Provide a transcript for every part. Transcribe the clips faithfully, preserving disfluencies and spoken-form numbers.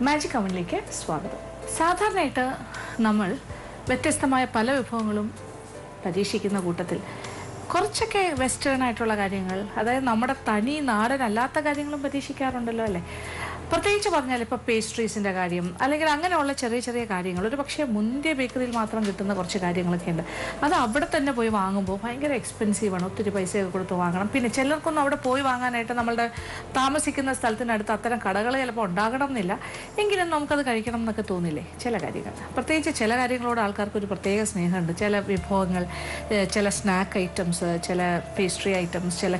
Magic Oven like Swagatham. Sadharanayitte nammal vyathyasthamaaya pala vibhavangalum pareekshikkunna koottathil കുറച്ചൊക്കെ western ആയിട്ടുള്ള കാര്യങ്ങൾ അതായത് നമ്മുടെ തനി നാടൻ അല്ലാത്ത കാര്യങ്ങളും പരീക്ഷിക്കാറുണ്ടല്ലോ അല്ലേ പ്രത്യേകിച്ച് പറഞ്ഞാൽ ഇപ്പോൾ പേസ്ട്രീസിന്റെ കാര്യം അല്ലെങ്കിൽ അങ്ങനെയുള്ള ചെറിയ ചെറിയ കാര്യങ്ങൾ ഒരു പക്ഷേ മുന്തിയ ബേക്കറിയിൽ മാത്രം കിട്ടുന്ന കുറച്ച് കാര്യങ്ങളൊക്കെ ഉണ്ട് അത് അവിടെ തന്നെ പോയി വാങ്ങുമ്പോൾ ഭയങ്കര എക്സ്പെൻസീവ് ആണ് ഒത്തിരി പൈസയൊക്കെ കൊടുത്ത് വാങ്ങണം പിന്നെ ചിലർക്കൊന്നും അവിടെ പോയി വാങ്ങാനായിട്ട് നമ്മുടെ താമസിക്കുന്ന സ്ഥലത്തിനടുത്ത് അത്തരം കടകൾ ചിലപ്പോൾ ഉണ്ടാകണമെന്നില്ല എങ്കിലും നമുക്കത് കഴിക്കണം എന്നൊക്കെ തോന്നില്ലേ ചില കാര്യങ്ങൾ പ്രത്യേകിച്ച് ചില കാര്യങ്ങളോട് ആൾക്കാർക്ക് ഒരു പ്രത്യേക സ്നേഹമുണ്ട് ചില വിഭവങ്ങൾ ചില snack items Chela pastry items, chela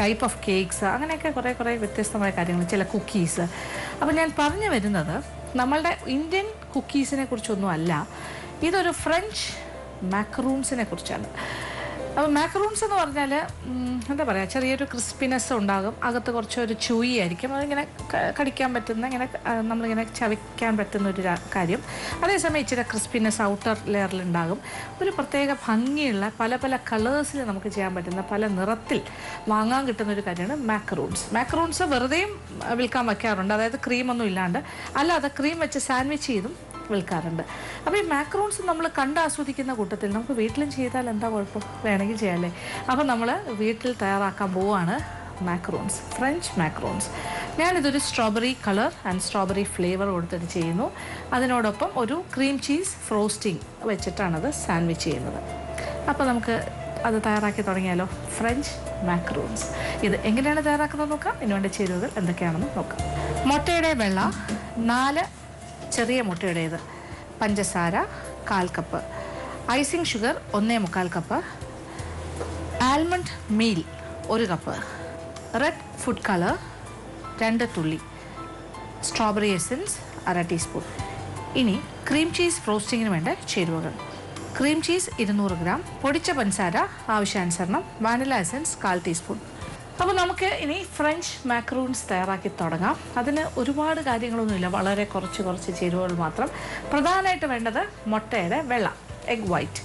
type of cakes, anganekka kore kore vyathyasthamaaya karyangal, chela cookies. Appo njan paranju varunathu nammalde Indian cookies ne kurichonnum alla. Idoru French macaroons ne kurichana. Appo macaroons ennu parnjal entha paraya cheriyoru crispiness undagum, agathe korchu oru chewy aayirikkum, adu ingane kadikkan pattunna ingane nammal ingane chavikkan pattunna oru karyam. Adhe samaye ichira crispiness outer layer il undagum. ഒരു പ്രത്യേക ഭംഗിയുള്ള പല പല കളേഴ്സിൽ നമുക്ക് ചെയ്യാൻ പറ്റുന്ന പല നിറത്തിൽ വാങ്ങാൻ കിട്ടുന്ന ഒരു കാര്യമാണ് മാക്കറൂൺസ് മാക്കറൂൺസ് വെറുതെയും വിൽക്കാൻ വയ്ക്കാറുണ്ട് അതായത് ക്രീം ഒന്നും ഇല്ലാണ്ട് അല്ലാതെ ക്രീം വെച്ച് സാൻഡ്വിച്ച് ചെയ്തും വിൽക്കാറുണ്ട് അപ്പോൾ ഈ മാക്കറൂൺസ് നമ്മൾ കണ്ട് ആസ്വദിക്കുന്ന കൂട്ടത്തിൽ നമുക്ക് വീട്ടിലും ചെയ്താൽ എന്താ കുഴപ്പം വേണമെങ്കിൽ ചെയ്യാമല്ലേ അപ്പോൾ നമ്മൾ വീട്ടിൽ തയ്യാറാക്കാൻ പോവുകയാണ് മാക്കറൂൺസ് ഫ്രഞ്ച് മാക്കറൂൺസ് ഞാനിതൊരു strawberry colour and strawberry flavour കൊടുത്തിട്ട് ചെയ്യുന്നു അതിനോടൊപ്പം ഒരു ക്രീം ചീസ് ഫ്രോസ്റ്റിംഗ് വെച്ചിട്ടാണത് സാൻഡ്വിച്ച് ചെയ്യുന്നത് അപ്പോൾ നമുക്ക് അത് തയ്യാറാക്കി തുടങ്ങിയാലോ ഫ്രഞ്ച് മാക്കറൂൺസ് ഇത് എങ്ങനെയാണ് തയ്യാറാക്കുന്നത് നോക്കാം ഇതിനുവേണ്ട ചേരുവകൾ എന്തൊക്കെയാണെന്ന് നോക്കാം മുട്ടയുടെ വെള്ള നാല് ചെറിയ മുട്ടയുടേത് പഞ്ചസാര കാൽ കപ്പ് ഐസിംഗ് ഷുഗർ ഒന്നേ മുക്കാൽ കപ്പ് ആൽമണ്ട് മീൽ ഒരു കപ്പ് റെഡ് ഫുഡ് കളർ രണ്ട് തുള്ളി സ്ട്രോബെറി എസൻസ് അര ടീസ്പൂൺ ഇനി ക്രീം ചീസ് ഫ്രോസ്റ്റിങ്ങിന് വേണ്ട ചേരുവകൾ ക്രീം ചീസ് ഇരുന്നൂറ് ഗ്രാം പൊടിച്ച പഞ്ചസാര ആവശ്യാനുസരണം വാനില എസൻസ് കാൽ ടീസ്പൂൺ അപ്പോൾ നമുക്ക് ഇനി ഫ്രഞ്ച് മാക്കറൂൺസ് തയ്യാറാക്കി തുടങ്ങാം അതിന് ഒരുപാട് കാര്യങ്ങളൊന്നുമില്ല വളരെ കുറച്ച് കുറച്ച് ചേരുവകൾ മാത്രം പ്രധാനമായിട്ട് വേണ്ടത് മുട്ടയുടെ വെള്ള എഗ് വൈറ്റ്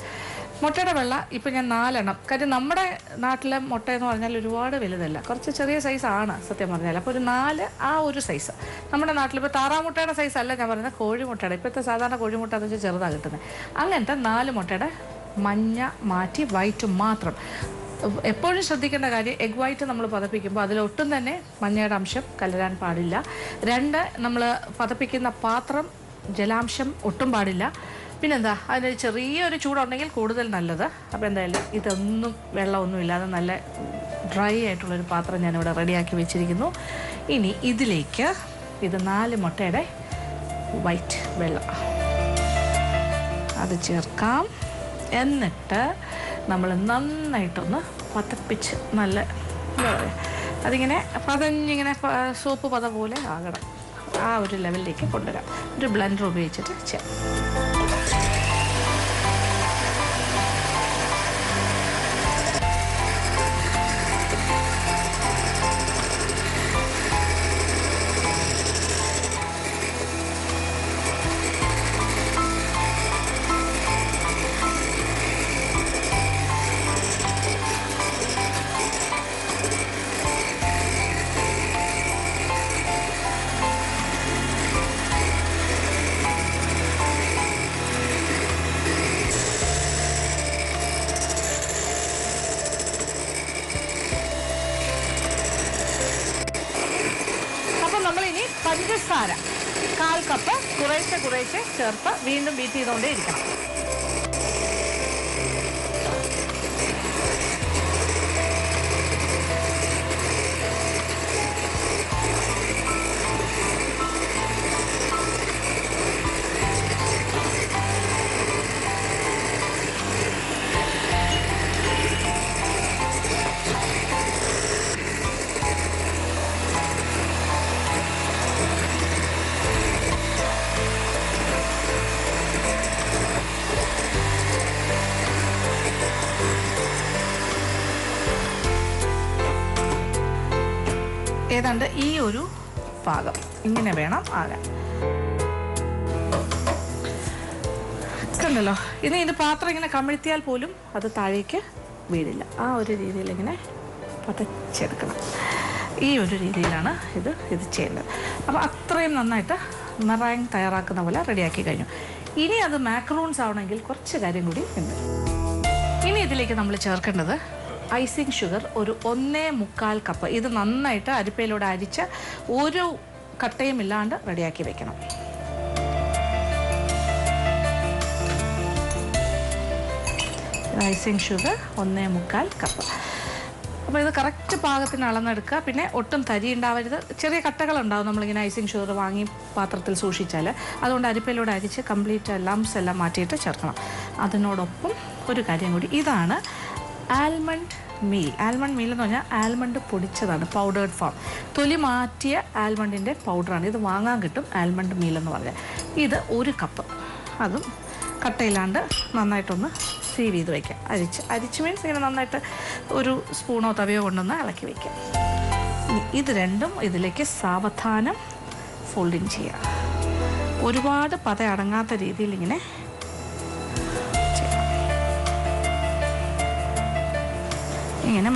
മുട്ടയുടെ വെള്ള ഇപ്പം ഞാൻ നാലെണ്ണം കാര്യം നമ്മുടെ നാട്ടിലെ മുട്ട എന്ന് പറഞ്ഞാൽ ഒരുപാട് വലുതല്ല കുറച്ച് ചെറിയ സൈസാണ് സത്യം പറഞ്ഞാൽ അപ്പോൾ ഒരു നാല് ആ ഒരു സൈസ് നമ്മുടെ നാട്ടിലിപ്പോൾ താറാമുട്ടയുടെ സൈസല്ല ഞാൻ പറയുന്നത് കോഴിമുട്ടയുടെ ഇപ്പോഴത്തെ സാധാരണ കോഴിമുട്ട എന്ന് വെച്ചാൽ ചെറുതാണ് കിട്ടുന്നത് അങ്ങനത്തെ നാല് മുട്ടയുടെ മഞ്ഞ മാറ്റി വൈറ്റ് മാത്രം എപ്പോഴും ശ്രദ്ധിക്കേണ്ട കാര്യം എഗ് വൈറ്റ് നമ്മൾ പതപ്പിക്കുമ്പോൾ അതിലൊട്ടും തന്നെ മഞ്ഞയുടെ അംശം കലരാൻ പാടില്ല രണ്ട് നമ്മൾ പതപ്പിക്കുന്ന പാത്രം ജലാംശം ഒട്ടും പാടില്ല പിന്നെന്താ അതിന് ചെറിയൊരു ചൂടുണ്ടെങ്കിൽ കൂടുതൽ നല്ലത് അപ്പോൾ എന്തായാലും ഇതൊന്നും വെള്ളമൊന്നും ഇല്ലാതെ നല്ല ഡ്രൈ ആയിട്ടുള്ളൊരു പാത്രം ഞാനിവിടെ റെഡിയാക്കി വെച്ചിരിക്കുന്നു ഇനി ഇതിലേക്ക് ഇത് നാല് മുട്ടയുടെ വൈറ്റ് വെള്ളം അത് ചേർക്കാം എന്നിട്ട് നമ്മൾ നന്നായിട്ടൊന്ന് പതപ്പിച്ച് നല്ല എന്താ പറയുക അതിങ്ങനെ പതഞ്ഞിങ്ങനെ സോപ്പ് പത പോലെ ആകണം ആ ഒരു ലെവലിലേക്ക് കൊണ്ടുവരാം ഒരു ബ്ലെൻഡർ ഉപയോഗിച്ചിട്ട് ചെയ്യാം പഞ്ചസാര കാൽ കപ്പ് കുറേശ്ശെ കുറേശ്ശെ ചേർത്ത് വീണ്ടും ബീറ്റ് ചെയ്തുകൊണ്ടേ ഇരിക്കണം ഏതാണ്ട് ഈ ഒരു പാകം ഇങ്ങനെ വേണം ആകാൻ കണ്ടല്ലോ ഇനി ഇത് പാത്രം ഇങ്ങനെ കമിഴ്ത്തിയാൽ പോലും അത് താഴേക്ക് വീടില്ല ആ ഒരു രീതിയിൽ ഇങ്ങനെ പതച്ചെടുക്കണം ഈ ഒരു രീതിയിലാണ് ഇത് ഇത് ചെയ്യേണ്ടത് അപ്പോൾ അത്രയും നന്നായിട്ട് meringue thayarakkunna pole ready aakki kanju. Ini adu macaroons avanengil korchu karyam kudi undu. Ini idilekku nammal cherkannathu icing sugar oru one and a half cup. Idu nannayittu arippelodu aricha oru kattayum illande ready aakki vekkanam. Icing sugar one and a half cup. But the correct path in Alanaka, Pine, Otum Thaji and Dava, Cherry Catacalan down, the icing sugar, Wangi, Patratil Sushi Chella, Adon Aripelo Dadicha, complete lumps, a matita charcoal. Other node of Pum, Kurikadi, Idana, almond meal, almond meal, almond pudicha, powdered form. Tolimatia, almond in the powder, and the Wanga get almond meal and water. Either Uri cup, other Catailander, Nanatona. Seaweed. That means we have a spoon of water. This is random. This is a folding. This is a part of the folding. This is a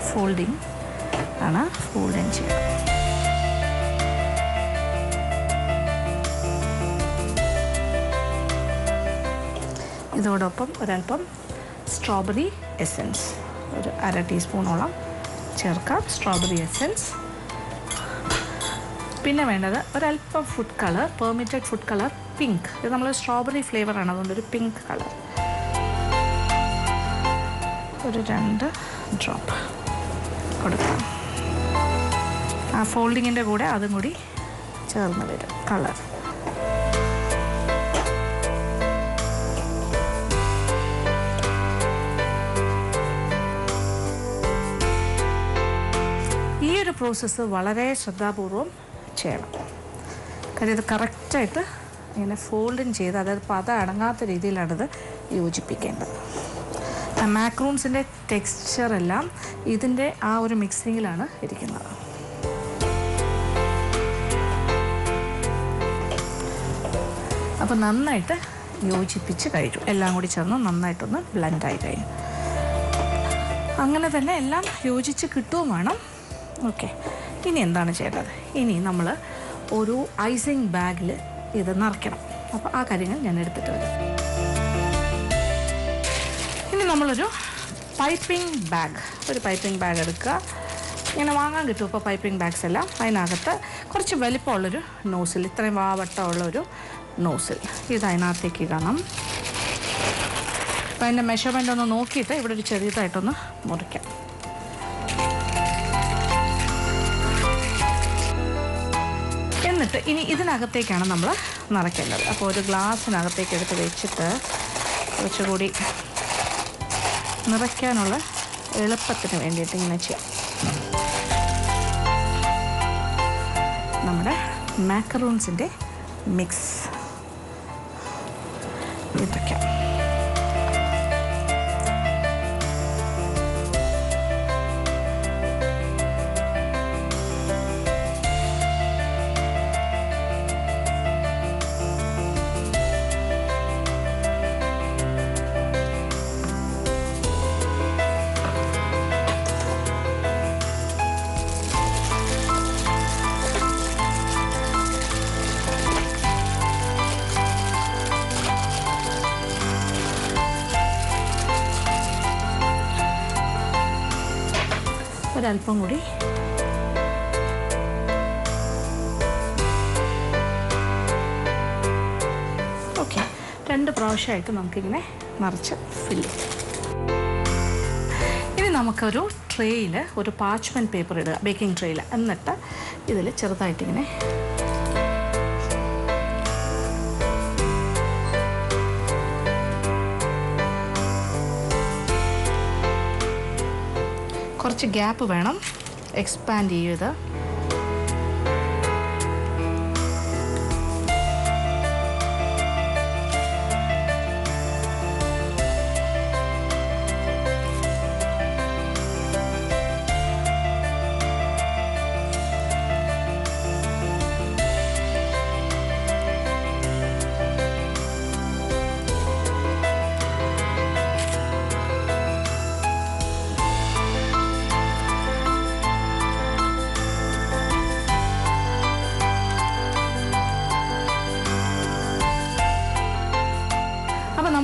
folding. folding. This is strawberry essence. Add a teaspoon of strawberry essence. This is food color, permitted food color, pink. This is strawberry flavor, pink color. Drop. Folding in the folding color. Process of Valare Shadaburum Cheva. That is the correct type in a fold in Jay, the other Pada Adanga, the Ridi Ladder, U G P Kenda. The macaroons in a texture alarm, either day our mixing lana, it can. Upon none night, U G P Chicago, a language on none night on the blunt eye. Angana the Nella, U G P Kitu, madam. Okay. Ini endana cheyadathu. Ini nammal oru icing bag il idu narkkanam. Appo aa karyangal njan edutittu varum. Ini nammal oru piping bag. Oru piping bag edukka. Ingane vaangan kittu appo piping bags ellam. Ayinagathe korchu velippulla oru nozzle. Ithrayum vaavattamulla oru nozzle. Idu ayinathekku idanam. Appo indha measurement onnu nokkitte ivide oru cheriyathaittu onnu murikkam. Ini ini nak kita ikan nama la, nara kena. Apo satu gelas nak kita ikan itu bericita, macam gori. Nara kena la, lelapat tu ending ni cia. Nama la macaroons ini mix. Itu kena. Alpanguri. Okay, two brush I can fill it. Tray parchment paper baking tray gap venam expand cheyida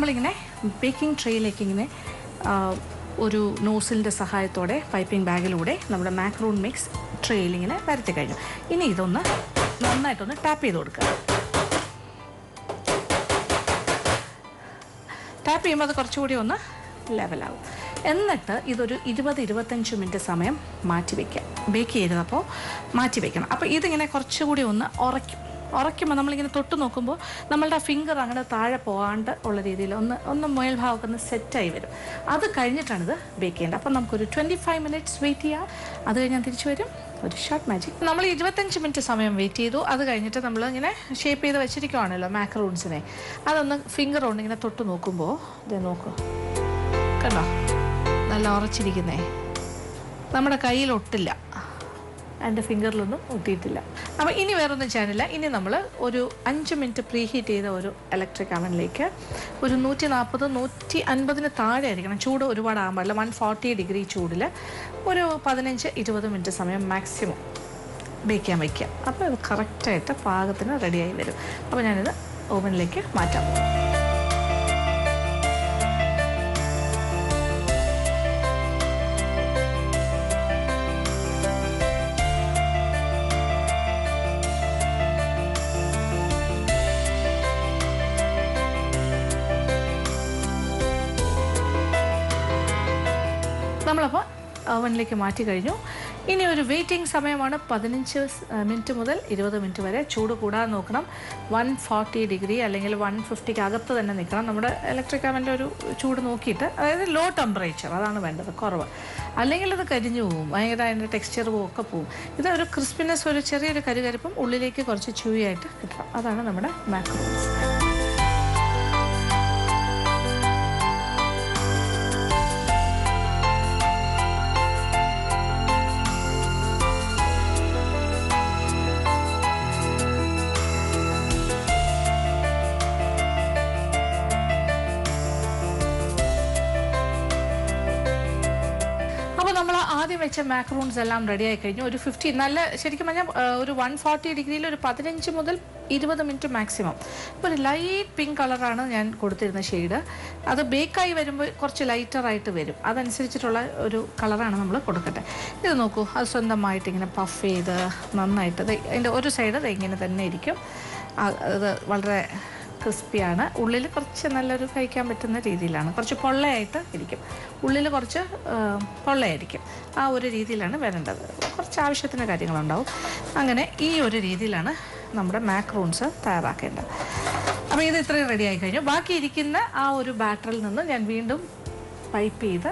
നമ്മളിങ്ങനെ baking ട്രേയിലേക്ക് ഇങ്ങനെ ഒരു നോസിലിന്റെ സഹായത്തോടെ piping ബാഗിലൂടെ നമ്മുടെ മാക്രൂൺ mix ട്രേയിൽ ഇങ്ങനെ വരത്തി കഴിഞ്ഞു. ഇനി ഇതൊന്ന് നന്നായിട്ടൊന്ന് ടാപ്പ് ചെയ്ത് കൊടുക്കുക. ടാപ്പ് ചെയ്യുമ്പോൾ അത് കുറച്ചുകൂടി ഒന്ന് ലെവലാകും. എന്നിട്ട് ഇതൊരു ഇരുപത് ഇരുപത്തഞ്ച് മിനിറ്റ് സമയം മാറ്റിവെക്കാം. ബേക്ക് ചെയ്തപ്പോൾ മാറ്റിവെക്കണം. അപ്പോൾ ഇതിങ്ങനെ കുറച്ചുകൂടി ഒന്ന് ഉറയ്ക്കും. ഉറയ്ക്കുമ്പോൾ നമ്മളിങ്ങനെ തൊട്ട് നോക്കുമ്പോൾ നമ്മളുടെ ഫിംഗർ അങ്ങനെ താഴെ പോകാണ്ട് ഉള്ള രീതിയിൽ ഒന്ന് ഒന്ന് മുയൽ ഭാഗമൊക്കെ ഒന്ന് സെറ്റായി വരും. അത് കഴിഞ്ഞിട്ടാണിത് ബേക്ക് ചെയ്യേണ്ടത്. അപ്പം നമുക്കൊരു ട്വൻറ്റി ഫൈവ് മിനിറ്റ്സ് വെയിറ്റ് ചെയ്യാം. അത് കഴിഞ്ഞാൽ തിരിച്ചു വരും ഒരു ഷോർട്ട് മാജിക്. നമ്മൾ ഇരുപത്തഞ്ച് മിനിറ്റ് സമയം വെയിറ്റ് ചെയ്തു. അത് കഴിഞ്ഞിട്ട് നമ്മൾ ഇങ്ങനെ ഷേപ്പ് ചെയ്ത് വെച്ചിരിക്കുവാണല്ലോ മാക്രൂൺസിനെ. അതൊന്ന് ഫിംഗർ കൊണ്ട് ഇങ്ങനെ തൊട്ട് നോക്കുമ്പോൾ ഇതേ നോക്കൂ, കണ്ടോ, നല്ല ഉറച്ചിരിക്കുന്നേ, നമ്മുടെ കയ്യിൽ ഒട്ടില്ല, എൻ്റെ ഫിംഗറിലൊന്നും ഒട്ടിയിട്ടില്ല. അപ്പോൾ ഇനി വേറൊന്നും ചെയ്യാനില്ല. ഇനി നമ്മൾ ഒരു അഞ്ച് മിനിറ്റ് പ്രീ ഹീറ്റ് ചെയ്ത ഒരു ഇലക്ട്രിക് അവനിലേക്ക് ഒരു നൂറ്റി നാൽപ്പത് നൂറ്റി അൻപതിന് താഴെ ആയിരിക്കണം, ചൂട് ഒരുപാട് ആകാൻ പാടില്ല, വൺ ഫോർട്ടി ഡിഗ്രി ചൂടിൽ ഒരു പതിനഞ്ച് ഇരുപത് മിനിറ്റ് സമയം മാക്സിമം ബേക്ക് ചെയ്യാൻ വയ്ക്കുക. അപ്പോൾ ഇത് കറക്റ്റായിട്ട് പാകത്തിന് റെഡിയായി വരും. അപ്പോൾ ഞാനിത് ഓവനിലേക്ക് മാറ്റാം. നമ്മളപ്പോൾ ഓവനിലേക്ക് മാറ്റി കഴിഞ്ഞു. ഇനി ഒരു വെയിറ്റിംഗ് സമയമാണ്, പതിനഞ്ച് മിനിറ്റ് മുതൽ ഇരുപത് മിനിറ്റ് വരെ. ചൂട് കൂടാതെ നോക്കണം, വൺ ഫോർട്ടി ഡിഗ്രി അല്ലെങ്കിൽ വൺ ഫിഫ്റ്റിക്ക് അകത്ത് തന്നെ നിൽക്കണം. നമ്മുടെ ഇലക്ട്രിക് അവൻ്റെ ഒരു ചൂട് നോക്കിയിട്ട്, അതായത് ലോ ടെമ്പറേച്ചർ അതാണ് വേണ്ടത്, കുറവ് അല്ലെങ്കിൽ അത് കരിഞ്ഞു പോവും, ഭയങ്കര അതിൻ്റെ ടെക്സ്ചർ ഒക്കെ പോവും. ഇത് ഒരു ക്രിസ്പിനെസ്, ഒരു ചെറിയൊരു കരുകരുപ്പും ഉള്ളിലേക്ക് കുറച്ച് ച്യൂവി ആയിട്ട് കിട്ടണം. അതാണ് നമ്മുടെ മാക്രൂൺസ്. ആദ്യം വെച്ച മാക്രൂൺസ് എല്ലാം റെഡിയായി കഴിഞ്ഞു. ഒരു ഫിഫ്റ്റി നല്ല ശരിക്കും പറഞ്ഞാൽ ഒരു വൺ ഫോർട്ടി ഡിഗ്രിയിൽ ഒരു പതിനഞ്ച് മുതൽ ഇരുപത് മിനിറ്റ് മാക്സിമം. ഇപ്പോൾ ഒരു ലൈറ്റ് പിങ്ക് കളറാണ് ഞാൻ കൊടുത്തിരുന്ന ഷെയ്ഡ്. അത് ബേക്കായി വരുമ്പോൾ കുറച്ച് ലൈറ്ററായിട്ട് വരും. അതനുസരിച്ചിട്ടുള്ള ഒരു കളറാണ് നമ്മൾ കൊടുക്കട്ടെ. ഇത് നോക്കൂ, അത് സ്വന്തമായിട്ട് ഇങ്ങനെ പഫ് ചെയ്ത് നന്നായിട്ട് അതിൻ്റെ ഒരു സൈഡ് അത് ഇങ്ങനെ തന്നെ ഇരിക്കും. അത് വളരെ ക്രിസ്പിയാണ്. ഉള്ളിൽ കുറച്ച് നല്ലൊരു കഴിക്കാൻ പറ്റുന്ന രീതിയിലാണ്, കുറച്ച് പൊള്ളയായിട്ട് ഇരിക്കും, ഉള്ളിൽ കുറച്ച് പൊള്ളയായിരിക്കും. ആ ഒരു രീതിയിലാണ് വരേണ്ടത്. കുറച്ച് ആവശ്യത്തിന് കാര്യങ്ങളുണ്ടാവും. അങ്ങനെ ഈ ഒരു രീതിയിലാണ് നമ്മുടെ മാക്രൂൺസ് തയ്യാറാക്കേണ്ടത്. അപ്പോൾ ഇത് ഇത്രയും റെഡിയായി കഴിഞ്ഞു. ബാക്കി ഇരിക്കുന്ന ആ ഒരു ബാറ്ററിൽ നിന്ന് ഞാൻ വീണ്ടും പൈപ്പ് ചെയ്ത്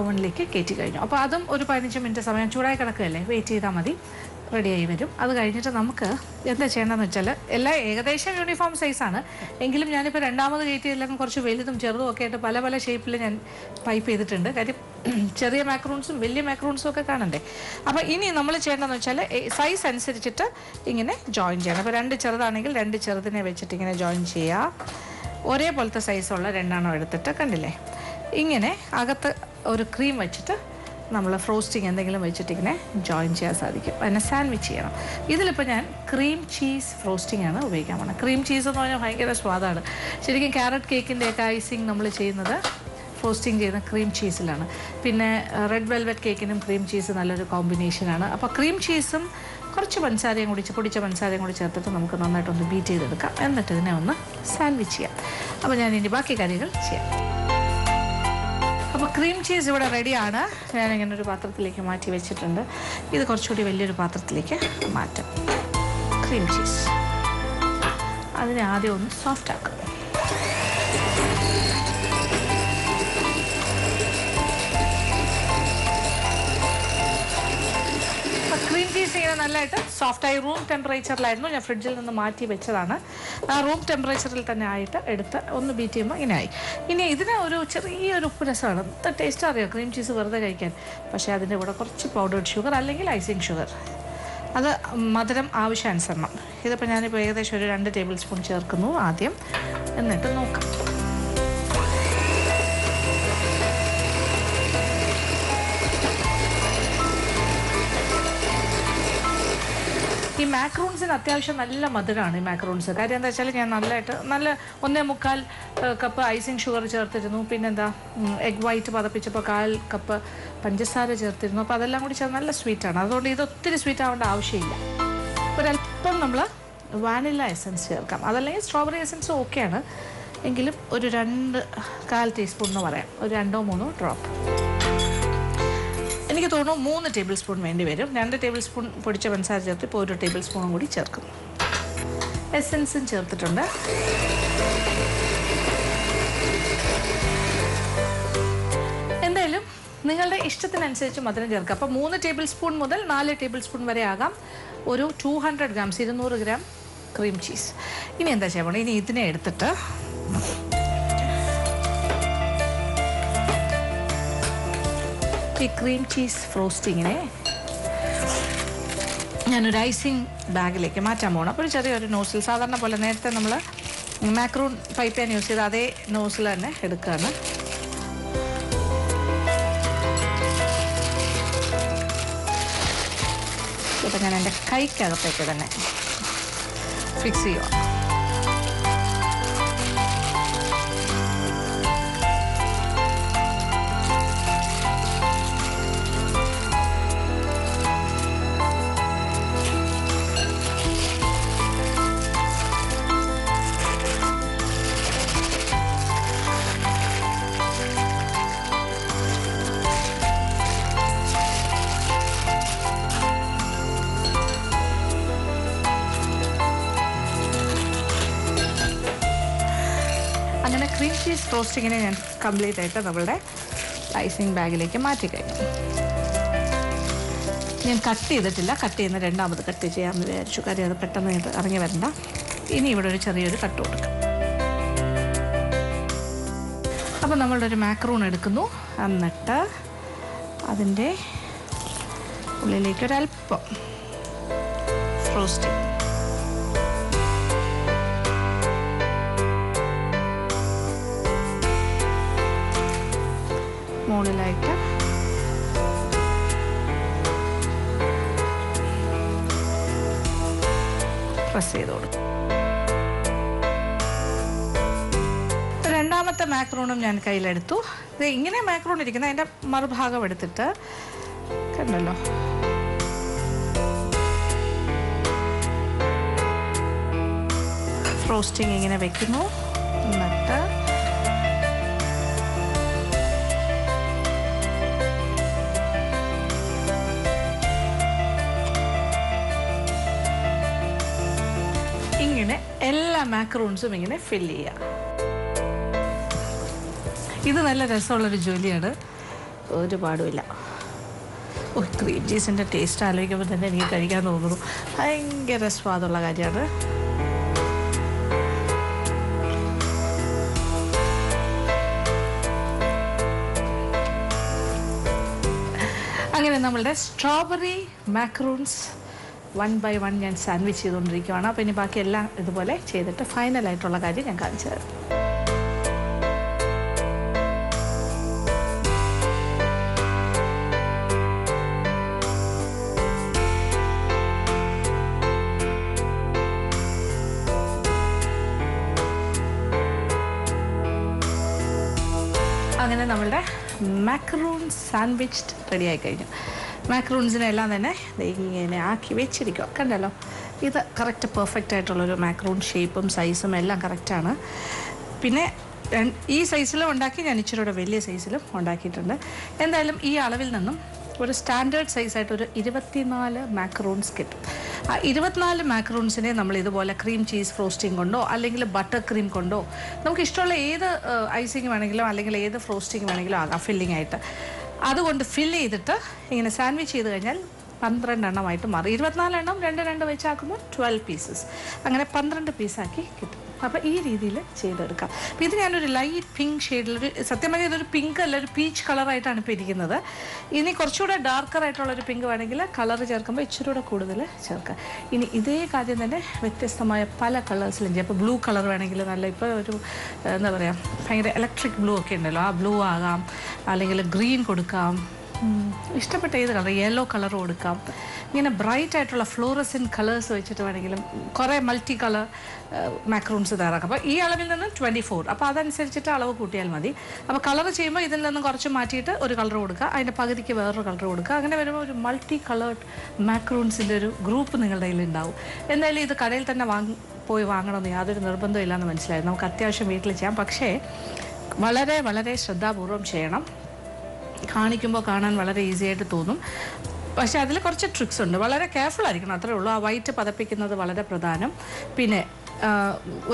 ഓവനിലേക്ക് കയറ്റി കഴിഞ്ഞു. അപ്പോൾ അതും ഒരു പതിനഞ്ച് മിനിറ്റ് സമയം ചൂടായി കിടക്കുകയല്ലേ, വെയിറ്റ് ചെയ്താൽ മതി, റെഡിയായി വരും. അത് കഴിഞ്ഞിട്ട് നമുക്ക് എന്താ ചെയ്യേണ്ടതെന്ന് വെച്ചാൽ, എല്ലാം ഏകദേശം യൂണിഫോം സൈസാണ് എങ്കിലും ഞാനിപ്പോൾ രണ്ടാമത് കയറ്റി എല്ലാം കുറച്ച് വലുതും ചെറുതും ഒക്കെ ആയിട്ട് പല പല ഷേപ്പിൽ ഞാൻ പൈപ്പ് ചെയ്തിട്ടുണ്ട്. കാര്യം ചെറിയ മാക്രൂൺസും വലിയ മാക്രൂൺസും ഒക്കെ കാണണ്ടേ. അപ്പോൾ ഇനി നമ്മൾ ചെയ്യേണ്ടതെന്ന് വെച്ചാൽ സൈസ് അനുസരിച്ചിട്ട് ഇങ്ങനെ ജോയിൻ ചെയ്യണം. അപ്പോൾ രണ്ട് ചെറുതാണെങ്കിൽ രണ്ട് ചെറുതിനെ വെച്ചിട്ട് ഇങ്ങനെ ജോയിൻ ചെയ്യുക. ഒരേപോലത്തെ സൈസുള്ള രണ്ടെണ്ണം എടുത്തിട്ട് കണ്ടില്ലേ, ഇങ്ങനെ അകത്ത് ഒരു ക്രീം വെച്ചിട്ട് നമ്മൾ ഫ്രോസ്റ്റിങ് എന്തെങ്കിലും വെച്ചിട്ട് ഇങ്ങനെ ജോയിൻ ചെയ്യാൻ സാധിക്കും. അതിനെ സാൻഡ്വിച്ച് ചെയ്യണം. ഇതിലിപ്പോൾ ഞാൻ ക്രീം ചീസ് ഫ്രോസ്റ്റിംഗ് ആണ് ഉപയോഗിക്കാൻ പോകുന്നത്. ക്രീം ചീസ് എന്ന് പറഞ്ഞാൽ ഭയങ്കര സ്വാദാണ്. ശരിക്കും ക്യാരറ്റ് കേക്കിൻ്റെയൊക്കെ ഐസിങ് നമ്മൾ ചെയ്യുന്നത് ഫ്രോസ്റ്റിംഗ് ചെയ്യുന്ന ക്രീം ചീസിലാണ്. പിന്നെ റെഡ് വെൽവെറ്റ് കേക്കിനും ക്രീം ചീസ് നല്ലൊരു കോമ്പിനേഷനാണ്. അപ്പോൾ ക്രീം ചീസും കുറച്ച് പഞ്ചസാരയും കൂടി പൊടിച്ച പഞ്ചസാരയും കൂടി ചേർത്തിട്ട് നമുക്ക് നന്നായിട്ടൊന്ന് ബീറ്റ് ചെയ്തെടുക്കാം. എന്നിട്ട് ഇതിനെ ഒന്ന് സാൻഡ്വിച്ച് ചെയ്യാം. അപ്പോൾ ഞാൻ ഇനി ബാക്കി കാര്യങ്ങൾ ചെയ്യാം. അപ്പോൾ ക്രീം ചീസ് ഇവിടെ റെഡിയാണ്. ഞാനിങ്ങനെ ഒരു പാത്രത്തിലേക്ക് മാറ്റി വെച്ചിട്ടുണ്ട്. ഇത് കുറച്ചുകൂടി വലിയൊരു പാത്രത്തിലേക്ക് മാറ്റാം. ക്രീം ചീസ് അതിനെ ആദ്യം ഒന്ന് സോഫ്റ്റ് ആക്കാം. അപ്പോൾ ക്രീം ചീസ് ഇങ്ങനെ നല്ലതായിട്ട് സോഫ്റ്റായി റൂം ടെമ്പറേച്ചറിലായിരുന്നു. ഞാൻ ഫ്രിഡ്ജിൽ നിന്ന് മാറ്റി വെച്ചതാണ്. ആ റൂം ടെമ്പറേച്ചറിൽ തന്നെ ആയിട്ട് എടുത്ത് ഒന്ന് ബീറ്റ് ചെയ്യുമ്പോൾ ഇങ്ങനെ ആയി. ഇനി ഇതിന് ഒരു ചെറിയൊരു ഉപ്പ് രസമാണ്. ഇത്ര ടേസ്റ്റ് അറിയാം ക്രീം ചീസ് വെറുതെ കഴിക്കാൻ. പക്ഷേ അതിൻ്റെ കൂടെ കുറച്ച് പൗഡേർഡ് ഷുഗർ അല്ലെങ്കിൽ ഐസിങ് ഷുഗർ, അത് മധുരം ആവശ്യാനുസരണം. ഇതിപ്പോൾ ഞാനിപ്പോൾ ഏകദേശം ഒരു രണ്ട് ടേബിൾ സ്പൂൺ ചേർക്കുന്നു ആദ്യം. എന്നിട്ട് നോക്കാം. ഈ മാക്രോൺസിന് അത്യാവശ്യം നല്ല മധുരമാണ് ഈ മാക്രോൺസ്. കാര്യം എന്താ വെച്ചാൽ ഞാൻ നല്ലതായിട്ട് നല്ല ഒന്നേ മുക്കാൽ കപ്പ് ഐസിങ് ഷുഗർ ചേർത്തിരുന്നു, പിന്നെന്താ എഗ് വൈറ്റ് പതപ്പിച്ചപ്പോൾ കാൽ കപ്പ് പഞ്ചസാര ചേർത്തിരുന്നു. അപ്പോൾ അതെല്ലാം കൂടി ചേർന്ന് നല്ല സ്വീറ്റാണ്. അതുകൊണ്ട് ഇതൊത്തിരി സ്വീറ്റ് ആവേണ്ട ആവശ്യമില്ല. ഒരല്പം നമ്മൾ വാനില എസൻസ് ചേർക്കാം, അതല്ലെങ്കിൽ സ്ട്രോബെറി എസൻസ് ഓക്കെയാണ്, എങ്കിലും ഒരു രണ്ട് കാൽ ടീസ്പൂൺ എന്ന് പറയാം, ഒരു രണ്ടോ മൂന്നോ ഡ്രോപ്പ്. എനിക്ക് തോന്നുന്നു മൂന്ന് ടേബിൾ സ്പൂൺ വേണ്ടി വരും. രണ്ട് ടേബിൾ സ്പൂൺ പൊടിച്ച പഞ്ചസാര ചേർത്ത് ഇപ്പോൾ ഒരു ടേബിൾ സ്പൂണും കൂടി ചേർക്കും. എസൻസും ചേർത്തിട്ടുണ്ട്. എന്തായാലും നിങ്ങളുടെ ഇഷ്ടത്തിനനുസരിച്ച് മധുരം ചേർക്കുക. അപ്പോൾ മൂന്ന് ടേബിൾ സ്പൂൺ മുതൽ നാല് ടേബിൾ സ്പൂൺ വരെ ആകാം. ഒരു ടു ഹൺഡ്രഡ് ഗ്രാംസ് ഇരുന്നൂറ് ഗ്രാം ക്രീം ചീസ്. ഇനി എന്താ ചെയ്യണം, ഇനി ഇതിനെ എടുത്തിട്ട് ഈ ക്രീം ചീസ് ഫ്രോസ്റ്റിങ്ങിനെ ഞാനൊരു ഐസിങ് ബാഗിലേക്ക് മാറ്റാൻ പോകണം. അപ്പോൾ ഒരു ചെറിയൊരു നോസിൽ സാധാരണ പോലെ നേരത്തെ നമ്മൾ മാക്രൂൺ പൈപ്പ് ഞാൻ യൂസ് ചെയ്ത് അതേ നോസിൽ തന്നെ എടുക്കുകയാണ്. അപ്പം ഞാൻ എൻ്റെ കൈക്കകത്തേക്ക് തന്നെ ഫിക്സ് ചെയ്യുക. അങ്ങനെ ക്രീം ചീസ് റോസ്റ്റിങ്ങിനെ ഞാൻ കംപ്ലീറ്റ് ആയിട്ട് നമ്മളുടെ ഐസിങ് ബാഗിലേക്ക് മാറ്റിക്കഴിഞ്ഞു. ഞാൻ കട്ട് ചെയ്തിട്ടില്ല, കട്ട് ചെയ്യുന്ന രണ്ടാമത് കട്ട് ചെയ്യാമെന്ന് വിചാരിച്ചു. കാര്യം അത് പെട്ടെന്ന് ഇത് ഇറങ്ങി വരണ്ട. ഇനി ഇവിടെ ഒരു ചെറിയൊരു കട്ട് കൊടുക്കാം. അപ്പോൾ നമ്മളുടെ ഒരു മാക്രൂൺ എടുക്കുന്നു, എന്നിട്ട് അതിൻ്റെ ഉള്ളിലേക്ക് ഒരല്പം റോസ്റ്റിങ്. മുകളിലായിട്ട് പ്രസ് ചെയ്ത് കൊടുക്കും. രണ്ടാമത്തെ മാക്രോണും ഞാൻ കയ്യിലെടുത്തു. ഇത് ഇങ്ങനെ മാക്രോൺ ഇരിക്കുന്നത് അതിൻ്റെ മറുഭാഗം എടുത്തിട്ട് കണ്ടല്ലോ, റോസ്റ്റിംഗ് ഇങ്ങനെ വെക്കുന്നു. എന്നിട്ട് എല്ലാ മാക്രോൺസും ഇങ്ങനെ ഫില്ല് ചെയ്യുക. ഇത് നല്ല രസമുള്ളൊരു ജോലിയാണ്, ഒരുപാടുമില്ല. ഓ, ക്രീം ചീസിൻ്റെ ടേസ്റ്റ് ആലോചിക്കുമ്പോൾ തന്നെ എനിക്ക് കഴിക്കാൻ തോന്നുന്നു. ഭയങ്കര സ്വാദുള്ള കാര്യമാണ്. അങ്ങനെ നമ്മളുടെ strawberry macarons one by one ഞാൻ സാൻഡ്വിച്ച് ചെയ്തുകൊണ്ടിരിക്കുകയാണ്. അപ്പോൾ ഇനി ബാക്കി എല്ലാം ഇതുപോലെ ചെയ്തിട്ട് ഫൈനലായിട്ടുള്ള കാര്യം ഞാൻ കാണിച്ചു തരാം. അങ്ങനെ നമ്മളുടെ മാക്രൂൺ സാൻഡ്വിച്ച് റെഡിയായി കഴിഞ്ഞു. മാക്രൂൺസിനെല്ലാം തന്നെ ഇങ്ങനെ ആക്കി വെച്ചിരിക്കുക, കണ്ടല്ലോ. ഇത് കറക്റ്റ് പെർഫെക്റ്റ് ആയിട്ടുള്ളൊരു മാക്രൂൺ ഷേപ്പും സൈസും എല്ലാം കറക്റ്റാണ്. പിന്നെ ഈ സൈസിലും ഉണ്ടാക്കി ഞാൻ ഇച്ചിരൂടെ വലിയ സൈസിലും ഉണ്ടാക്കിയിട്ടുണ്ട്. എന്തായാലും ഈ അളവിൽ നിന്നും ഒരു സ്റ്റാൻഡേർഡ് സൈസായിട്ടൊരു ഇരുപത്തിനാല് മാക്രൂൺസ് കിട്ടും. ആ ഇരുപത്തിനാല് മാക്രൂൺസിനെ നമ്മൾ ഇതുപോലെ ക്രീം ചീസ് ഫ്രോസ്റ്റിംഗ് കൊണ്ടോ അല്ലെങ്കിൽ ബട്ടർ ക്രീം കൊണ്ടോ നമുക്ക് ഇഷ്ടമുള്ള ഏത് ഐസിങ് വേണമെങ്കിലും അല്ലെങ്കിൽ ഏത് ഫ്രോസ്റ്റിംഗ് വേണമെങ്കിലും ആകാം ഫില്ലിംഗ് ആയിട്ട്. അതുകൊണ്ട് ഫില്ല് ചെയ്തിട്ട് ഇങ്ങനെ സാൻഡ്വിച്ച് ചെയ്ത് കഴിഞ്ഞാൽ പന്ത്രണ്ടെണ്ണമായിട്ട് മാറി. ഇരുപത്തിനാലെണ്ണം രണ്ട് രണ്ട് വെച്ചാക്കുമ്പോൾ ട്വൽവ് പീസസ്, അങ്ങനെ പന്ത്രണ്ട് പീസാക്കി കിട്ടും. അപ്പോൾ ഈ രീതിയിൽ ചെയ്തെടുക്കാം. അപ്പോൾ ഇത് ഞാനൊരു ലൈറ്റ് പിങ്ക് ഷെയ്ഡിലൊരു, സത്യം പറഞ്ഞാൽ ഇതൊരു പിങ്ക് അല്ല, ഒരു പീച്ച് കളറായിട്ടാണ് ഇപ്പോൾ ഇരിക്കുന്നത്. ഇനി കുറച്ചുകൂടെ ഡാർക്കറായിട്ടുള്ളൊരു പിങ്ക് വേണമെങ്കിൽ കളർ ചേർക്കുമ്പോൾ ഇച്ചിരി കൂടെ കൂടുതൽ ചേർക്കുക. ഇനി ഇതേ കാര്യം തന്നെ വ്യത്യസ്തമായ പല കളേഴ്സിലും ചെയ്യാം. ഇപ്പോൾ ബ്ലൂ കളർ വേണമെങ്കിൽ നല്ല, ഇപ്പോൾ ഒരു എന്താ പറയുക, ഭയങ്കര ഇലക്ട്രിക് ബ്ലൂ ഒക്കെ ഉണ്ടല്ലോ, ആ ബ്ലൂ ആകാം, അല്ലെങ്കിൽ ഗ്രീൻ കൊടുക്കാം, I yellow color. Bright fluorescent colors. Multi-color macaroons. This is twenty-four. So, that's the color. If you color, color. Multi-colored macaroons group. This காணிக்கும்போ காணான் വളരെ ഈസി ആയിട്ട് തോന്നും പക്ഷെ അതിൽ കുറച്ച് ട്രിക്സ് ഉണ്ട് വളരെ കെയർഫുൾ ആയിരിക്കണം അത്രേ ഉള്ളൂ ആ വൈറ്റ് പതപ്പിക്കുന്നത് വളരെ പ്രധാനം പിന്നെ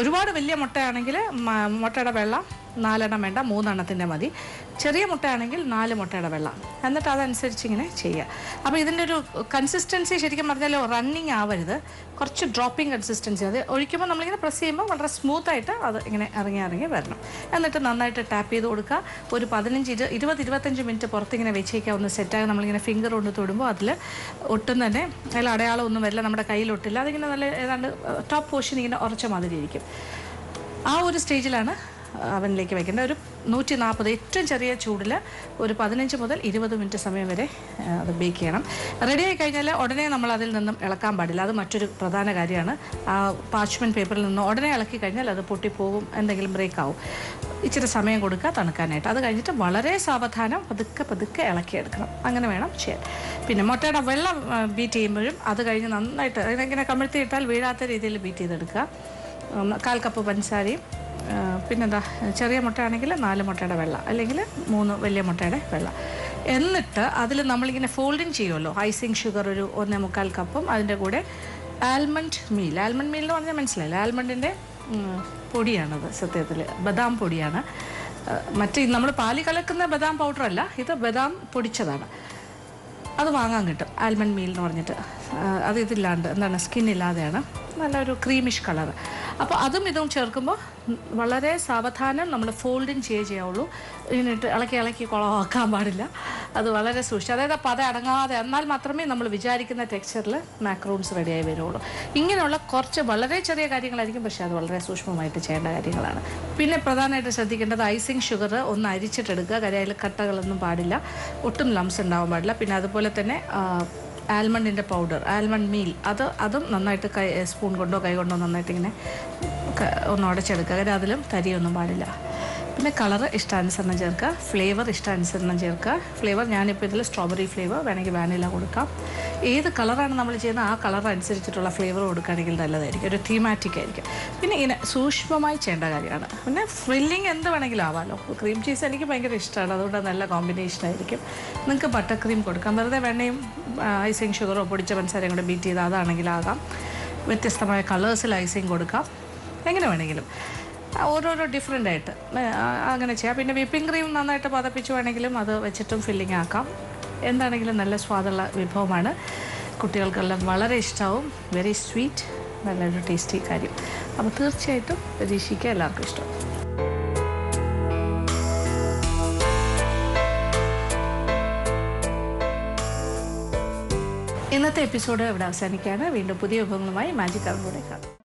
ഒരുപാട് വലിയ മുട്ടയാണെങ്കിൽ മുട്ടയുടെ വെള്ള നാല് എണ്ണം വേണ്ട മൂന്ന് എണ്ണത്തിന്റെ മതി ചെറിയ മുട്ടയാണെങ്കിൽ നാല് മുട്ടയുടെ വെള്ള എന്നിട്ട് അതനുസരിച്ച് ഇങ്ങനെ ചെയ്യുക അപ്പോൾ ഇതിന്റെ ഒരു കൺസിസ്റ്റൻസി ശരിക്കും പറഞ്ഞാൽ റണ്ണിങ് ആവരുത് കുറച്ച് ഡ്രോപ്പിംഗ് കൺസിസ്റ്റൻസി അത് ഒഴിക്കുമ്പോൾ നമ്മൾ ഇങ്ങനെ പ്രസ് ചെയ്യുമ്പോൾ വളരെ സ്മൂത്ത് ആയിട്ട് അത് ഇങ്ങനെ ഇറങ്ങി ഇറങ്ങി വരണം എന്നിട്ട് നന്നായിട്ട് ടാപ്പ് ചെയ്ത് കൊടുക്കുക ഒരു പതിനഞ്ച് ഇരുപത് ഇരുപത്തഞ്ച് മിനിറ്റ് പുറത്ത് ഇങ്ങനെ വെച്ചേക്കുക ഒന്ന് സെറ്റ് ആയി നമ്മൾ ഇങ്ങനെ ഫിംഗർ കൊണ്ട് തൊടുമ്പോൾ അതിൽ ഒട്ടും തന്നെ അതിൽ അടയാളം ഒന്നും വരില്ല നമ്മുടെ കയ്യിൽ ഒട്ടില്ല അത് ഇങ്ങനെ നല്ല ഏതാണ്ട് ടോപ്പ് പോർഷൻ ഇങ്ങനെ ഉറച്ച മാതിരി ഇരിക്കും ആ ഒരു സ്റ്റേജിലാണ് Oven like a candle, note in up the trencheria chudilla, or a padanch model, Idivadum into some very bacanum. Ready Kaila, ordinary Namadil than the Alacam Badilla, the Matu Pradana Gadiana, parchment paper, and ordinary Alaki Kanella, the Potipo and the Gilbreak cow. Each is a Same Goduka and a canet. Other Ganita, Valare Savatana, Paduka Paduka Alacate. I'm going to chair. Pinamota Vella B T Murim, other Gainan, I can accommodate Veda the B T the Duka, Kalkapo Bansari. Pinada, Cherry Motanagilla, Nala Motada Vella, Allegra, Mono Vella Motada Vella. In the other number in a fold in Chiolo, icing sugar or Namucal cupum, and a good almond meal. Almond meal on the men's almond in the Podiana, Badam Podiana. Matin number Pali color can the Badam powderella, hit a Badam Podichadana. Other Wangangit, almond meal nornita, other the land, and then a skin illa there. A creamish color. Now, that's why we ചേർക്കുമ്പോ വളരെ സാവധാനം നമ്മൾ fold ചെയ്യേ ആവുള്ളൂ എന്നിട്ട് ഇളക്കി ഇളക്കി കൊളവാക്കാൻ പാടില്ല അത് വളരെ സൂക്ഷിച്ച് അതായത് പത അടങ്ങാതെ എന്നാൽ മാത്രമേ നമ്മൾ വിചാരിക്കുന്ന ടെക്സ്ചറിൽ മാക്രോൺസ് റെഡി ആയി വരുള്ളൂ ഇങ്ങനെയുള്ള കുറച്ച് വളരെ ചെറിയ കാര്യങ്ങളായിരിക്കും പക്ഷേ അത് വളരെ സൂക്ഷ്മമായിട്ട് ചെയ്യേണ്ട കാര്യങ്ങളാണ് പിന്നെ പ്രധാനമായിട്ട് ശ്രദ്ധിക്കേണ്ടത് ഐസിംഗ് ഷുഗർ ഒന്ന് അരിച്ചിട്ടെടുക്കുക കരയിലെ കട്ടകളൊന്നും പാടില്ല ഒട്ടും ലംസ് ഉണ്ടാവാൻ പാടില്ല പിന്നെ അതുപോലെ തന്നെ Almond in the powder, almond meal. Other Adam Nanaita spoon gondo, I got no nothing on order Chedaka, Adalum, Tari on the Badilla. The color is stands and a jerka, flavour is stands and a jerka, flavour Yanipidal, strawberry flavour, vanilla would cup. Either colour and Namalchena, colour and circular flavour would canical dilated, a thematic area. In a sushma, my chandagariana. When a frilling and the vanilla, cream cheese and a banker is standard than a combination. I keep Nanka buttercream could come there when name icing sugar or potty and sarang to beat the other anagilaga with this colours icing would cup. Or different diet. I'm going to chap in a whipping cream, and that about the pitcher and a glim, other vegetum filling a cup. And then a glim, unless father with her manner. Kutil color, malarish town, very sweet, well, tasty curry. I'm a third chaito, Rishika Larkisto. In the episode of Davasanicana, window Pudio Bungamai, Magic Oven.